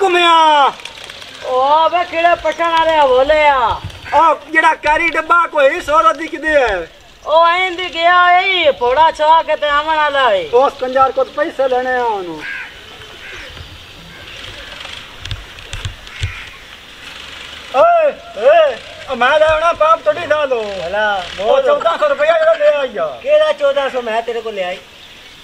घुमया ओ बे किड़े पटण आ रे बोलेया ओ जड़ा कारी डब्बा कोई सोरो दी किदे ओ आंदी गया ए फोड़ा छवा के ते आमण आला है ओ कंजार को पैसे लेने आनो ए ए मैं लेवना पाप थोड़ी ना लो भला वो 1400 रुपया जड़ा ले आया केड़ा 1400 मैं तेरे को ले आई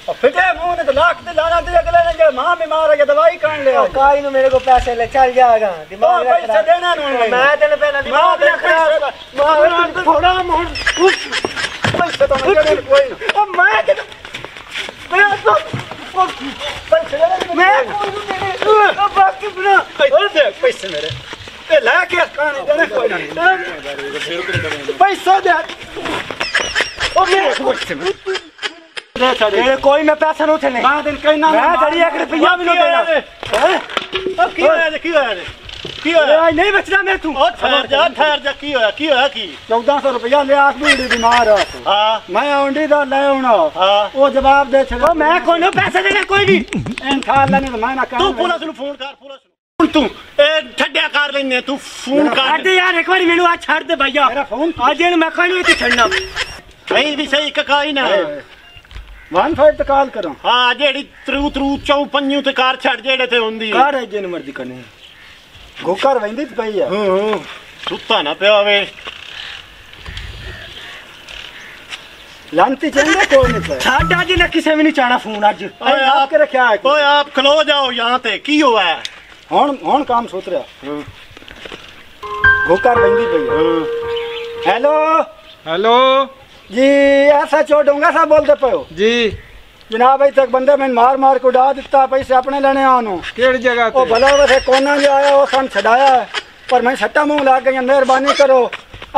और फिटे मुंह ने तो लाख दे लाना दे अगले ने जब मां बीमार है दवाई कान ले आ काई नु मेरे को पैसे ले चल जाएगा दिमाग रख पैसे देना नु मैं तेरे पहला दिमाग रख मां थोड़ा मुंह पैसे तो नहीं कोई ओ मैं के मैं तो पैसे ले मैं को मेरे बाकी बिना और देख पैसे मेरे ए लाके कान देना कोई नहीं पैसे दे ओ मेरे को तेरे कोई मैं पैसा नहीं देने मैं दिन कहीं ना मैं तेरी एक रुपया भी नहीं देना हैं अब क्यों है नहीं बचना मेरे तू ठहर जा क्यों है की 1400 रुपया ले आदमी बीमार है हां मैं औंडी दा ले आना हां वो जवाब दे छे मैं कोई नहीं पैसे देने कोई भी इन खाला ने मैं ना तू पुलिस नु फोन कर पुलिस तू ए ठड्या कर लेने तू फोन कर अरे यार एक बार मेनू आ छोड़ दे भैया मेरा फोन आज इन मैं कहनु तू छोड़ना कहीं भी सही ककाई ना वन फाइव तो कॉल करो हां जेडी त्रू त्रू चौ पंजू ते कार छड़ जेडे ते होंदी कार है जिन मर्जी कने गोकर वेंदी ते पई है हूं सुत्ता ना पिया वे लांती चंगे कोई नहीं छाड़ा जी ना किसे भी नहीं चाणा फोन आज ओए आप के रखया है ओए आप खलो जाओ यहां ते की होवे हुन हुन काम सोच रहा हूं गोकर वेंदी पई है हेलो हेलो जी ऐसा चोट डोंगा सा बोलते पे हो जी जनाब अभी तक बंदे मैंने मार मार को उड़ा दिता पैसे अपने लेने आनो केड़ी जगह ओ भला वैसे कोना जो आया वो सन छड़ाया पर मैं सट्टा मुंह ला गई मेहरबानी करो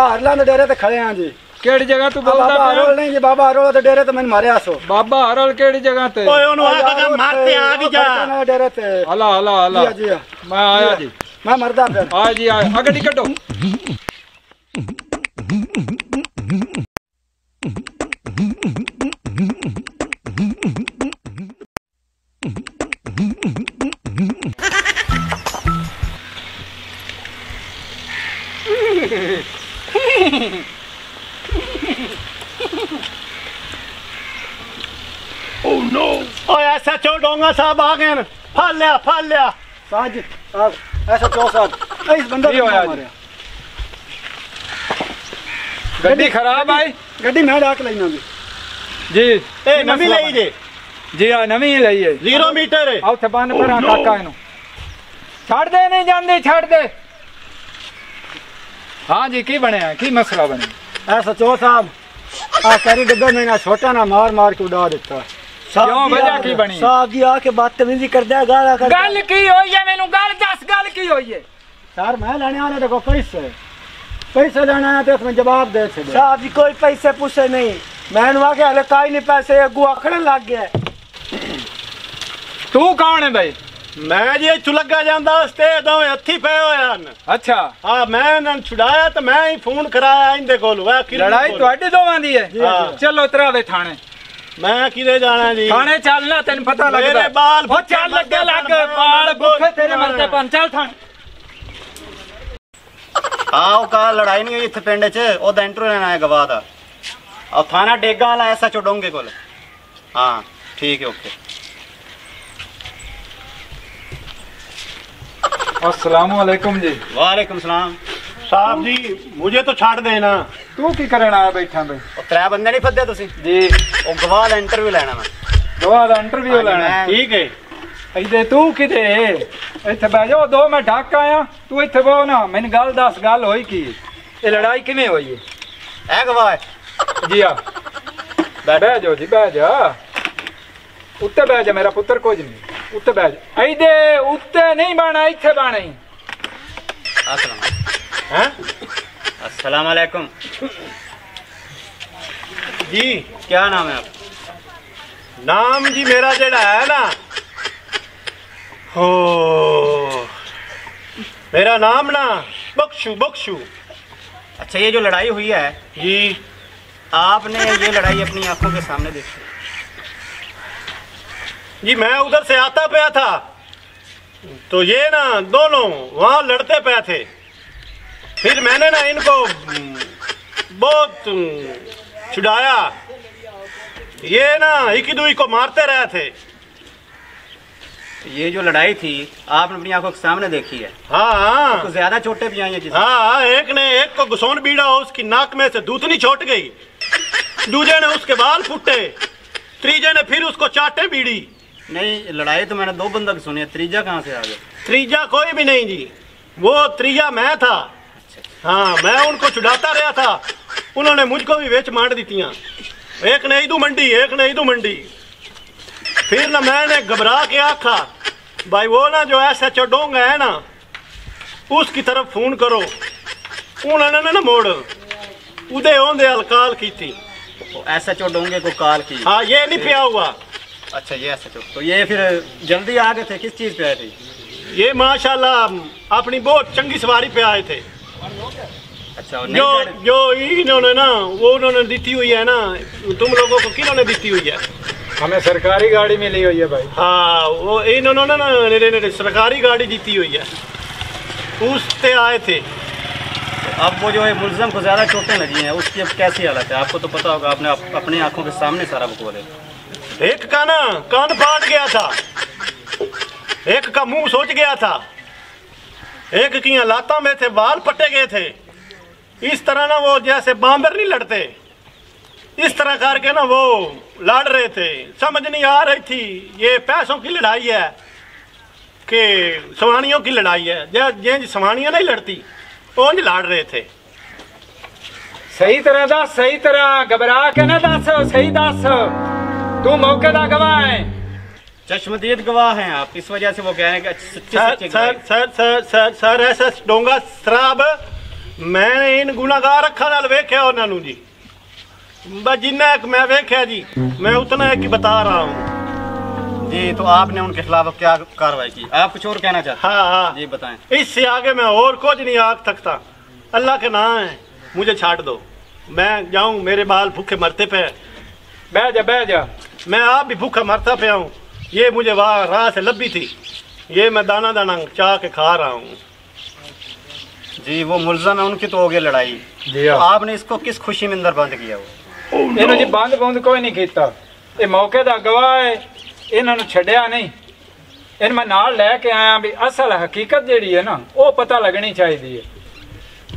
हरला के डेरे ते खड़े हां जी केड़ी जगह तू बोलदा बाबा हरोल नहीं जी बाबा हरोल ते डेरे ते मैंने मारया सो बाबा हरोल केड़ी जगह ते ओए ओनु आका मारते आ भी जा डेरे ते हला हला हला जी मैं आया जी मैं मरदा फिर आ जी आ अगड़ी कटो Oh no! Oh ऐसा चोर डोंगा साहब आ गए फाल लिया साज ऐसा चोर साहब इस बंदे को मारे गड्डी खराब आई गड्डी मैं डाक लेना जी जी ए नवी लाई जी जी हां नवी लाई है 0 मीटर है औ थपान पर काका इनो छोड़ दे नहीं जानदे छोड़ दे हां जी की बने की मसला बने ऐसा चोर साहब आ करी डब्बे में ना छोटा ना मार मार के उड़ा देता क्यों वजह की बनी साहब जी आके बात तमीजी कर दे गाला कर गल की होई है मेनू गल दस गल की होई है सर मैं लेने आने देखो पैसे लेना है तो इसमें जवाब दे छे साहब जी कोई पैसे पूछे नहीं मैंने वाके हले काई नहीं पैसे अगु आखड़े लग गया तू कौन है भाई मैं ये चुलगा जांदा हस्ते दो हथी पे होया न अच्छा हां मैं न छुड़ाया तो मैं ही फोन कराया इनदे कोल वा लड़ाई तोडी दोवां दी है चलो उतरावे थाने मैं किदे जाना जी थाने चलना तन पता लगदा मेरे बाल ओ चल लगे लग बाल भूखे तेरे मरते पन चल थाने आओ का लड़ाई नहीं इथे पिंड च ओदा इंटरव्यू लेना है गवाह दा और थाना डेगा वाला ऐसा छोडोंगे कोल हां ठीक है ओके अस्सलामुअलैकुम जी वालेकुम सलाम साहब जी मुझे तो छाड़ देना तू की करना आया बैठा बे त्रै बंदे नहीं फद्दे तुसी जी ओ गवाह दा इंटरव्यू लेना मैं गवाह दा इंटरव्यू लेना ठीक है इधे तू किदे इथे बैठ जाओ दो मैं ढाक आया तू इथे बो ना मैंने गल दस गल होई की ए लड़ाई किवें होई है ए गवाह जी आ बैठ जाओ जी बैठ जा उत्ते बैठ जा मेरा पुत्र कोई नहीं उत्ते बैठ आईदे उत्ते नहीं बाणा इथे बाणा अस्सलाम हैं अस्सलाम वालेकुम जी क्या नाम है आपका नाम जी मेरा जेड़ा है ना हो मेरा नाम ना बख्शू बख्शू अच्छा ये जो लड़ाई हुई है जी आपने ये लड़ाई अपनी आंखों के सामने देखी जी मैं उधर से आता पे था तो ये ना दोनों वहाँ लड़ते पे थे। फिर मैंने ना इनको बहुत छुड़ाया, ये ना इक्की दुई को मारते रहे थे। ये जो लड़ाई थी आपने अपनी आंखों के सामने देखी है? हाँ, तो ज्यादा चोटें भी आई हैं। हाँ, एक ने एक को घुसोन बीड़ा, उसकी नाक में से दूतनी छोट गई, दूजे ने उसके बाल फूटे, तीजे ने फिर उसको चाटे बीड़ी। नहीं, लड़ाई तो मैंने दो बंदे की सुनी है, तीजा कहाँ से आ गया? तीजा कोई भी नहीं जी, वो तीजा मैं था। हाँ, मैं उनको छुड़ाता रहा था, उन्होंने मुझको भी वेच मार दी थी। एक ने ईदू मंडी, एक ने ईदू मंडी। फिर ना मैंने घबरा के आखा भाई वो ना जो SHO डोंगा है ना उसकी तरफ फोन करो, उन्होंने ना मोड़ उदे ओंदे अलकाल की थी। SHO डोंगे को काल की? हाँ, ये नहीं पिया हुआ। अच्छा, ये SHO। तो ये फिर जल्दी आ गए थे, किस चीज़ पे आए थे? ये माशाल्लाह अपनी बहुत चंगी सवारी पे आए थे। अच्छा, जो जो इन्होंने ना वो उन्होंने दी हुई है ना, तुम लोगों को किन्होंने दी हुई है? हमें सरकारी गाड़ी मिली हुई है भाई। हाँ, वो इन्होंने ना सरकारी गाड़ी दी हुई है, उससे आए थे। अब वो जो है मुलज़म को ज़्यादा चोटें लगी हैं, उसकी अब कैसी हालत है? आपको तो पता होगा, आपने अपनी आंखों के सामने सारा बकवाल है। एक का ना कान फाट गया था, एक का मुंह सोच गया था, एक की लाता में थे बाल पट्टे गए थे। इस तरह ना वो जैसे बांबर नहीं लड़ते, इस तरह करके ना वो लड़ रहे थे। समझ नहीं आ रही थी ये पैसों की लड़ाई है कि सवानियों की लड़ाई है। जैसे सवानियाँ नहीं लड़ती, वो नहीं लड़ रहे थे। सही तरह दस, सही तरह, घबरा के ना दस, सही दस। तू मौके का गवाह है, चश्मदीद गवाह हैं आप, इस वजह से वो कह रहे हैं कि sir sir sir sir sir sir ऐसा डोंगा शराब मैंने इन गुनागार अखा नाल वेख्या और नानू जी बस जिन्ना एक मैं वेख्या जी, मैं उतना एक ही बता रहा हूँ जी। तो आपने उनके खिलाफ क्या कार्रवाई की? आप कुछ और कहना चाहते? हाँ हाँ जी, बताएं। इससे आगे मैं और कुछ नहीं आग सकता, अल्लाह के नाम है, मुझे छाट दो, मैं जाऊँ, मेरे बाल भूखे मरते पे। बह जा, मैं आप भी भूखा मरता पे आऊँ। ये मुझे वाह राह से लब्बी थी, ये मैं दाना दाना चाह के खा रहा हूँ जी। वो मुलज़म है, उनकी तो हो गई लड़ाई जी। आपने इसको किस खुशी में अंदर बंद किया? वो इन्होंने बंद बंद कोई नहीं किया, ये मौके का गवाह है, इन्होंने छड़िया नहीं। इन मैं नाल लैके आया भी असल हकीकत जी है ना वो पता लगनी चाहिए।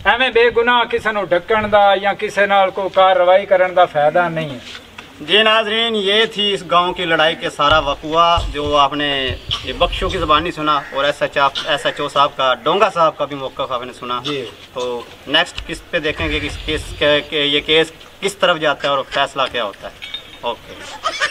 एवं बेगुनाह किसी को ढकन का या किसी नाल को कार्रवाई करने का फायदा नहीं है जी। नाजरीन, ये थी इस गांव की लड़ाई के सारा वकुआ जो आपने ये बख्शों की ज़बानी सुना और SHO साहब का, डोंगा साहब का भी मौक़िफ़ आपने सुना। तो नेक्स्ट किस्त पे देखेंगे कि ये केस किस तरफ जाता है और फैसला क्या होता है। ओके।